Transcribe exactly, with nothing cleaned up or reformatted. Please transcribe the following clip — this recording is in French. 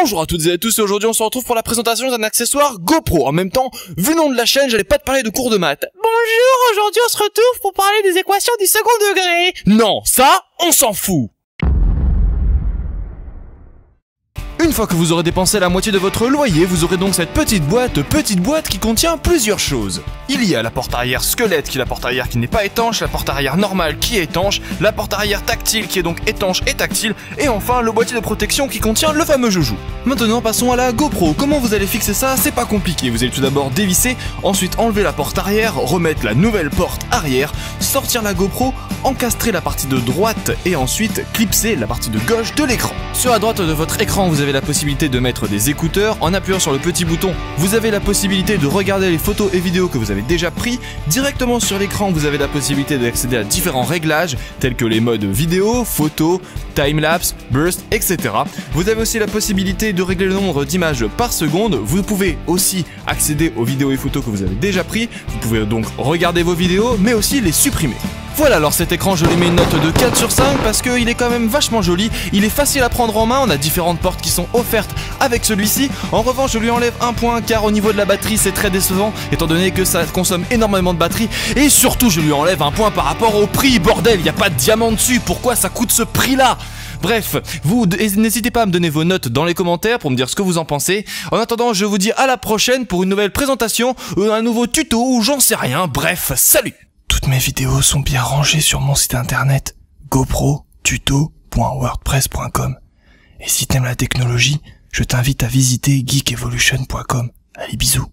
Bonjour à toutes et à tous, et aujourd'hui on se retrouve pour la présentation d'un accessoire GoPro. En même temps, vu le nom de la chaîne, j'allais pas te parler de cours de maths. Bonjour, aujourd'hui on se retrouve pour parler des équations du second degré. Non, ça, on s'en fout. Une fois que vous aurez dépensé la moitié de votre loyer, vous aurez donc cette petite boîte, petite boîte qui contient plusieurs choses. Il y a la porte arrière squelette, qui est la porte arrière qui n'est pas étanche, la porte arrière normale qui est étanche, la porte arrière tactile qui est donc étanche et tactile, et enfin le boîtier de protection qui contient le fameux joujou. Maintenant passons à la GoPro. Comment vous allez fixer ça? C'est pas compliqué, vous allez tout d'abord dévisser, ensuite enlever la porte arrière, remettre la nouvelle porte arrière, sortir la GoPro, encastrer la partie de droite et ensuite clipser la partie de gauche de l'écran. Sur la droite de votre écran, vous avez la possibilité de mettre des écouteurs. En appuyant sur le petit bouton, vous avez la possibilité de regarder les photos et vidéos que vous avez déjà pris. Directement sur l'écran, vous avez la possibilité d'accéder à différents réglages tels que les modes vidéo, photo, timelapse, burst, et cetera. Vous avez aussi la possibilité de régler le nombre d'images par seconde. Vous pouvez aussi accéder aux vidéos et photos que vous avez déjà pris. Vous pouvez donc regarder vos vidéos mais aussi les supprimer. Voilà, alors cet écran, je lui mets une note de quatre sur cinq parce qu'il est quand même vachement joli, il est facile à prendre en main, on a différentes portes qui sont offertes avec celui-ci. En revanche, je lui enlève un point car au niveau de la batterie, c'est très décevant étant donné que ça consomme énormément de batterie, et surtout, je lui enlève un point par rapport au prix, bordel, il n'y a pas de diamant dessus, pourquoi ça coûte ce prix-là ? Bref, vous n'hésitez pas à me donner vos notes dans les commentaires pour me dire ce que vous en pensez. En attendant, je vous dis à la prochaine pour une nouvelle présentation, un nouveau tuto ou j'en sais rien, bref, salut ! Toutes mes vidéos sont bien rangées sur mon site internet gopro tiret tuto point wordpress point com. Et si t'aimes la technologie, je t'invite à visiter geek evolution point com. Allez, bisous.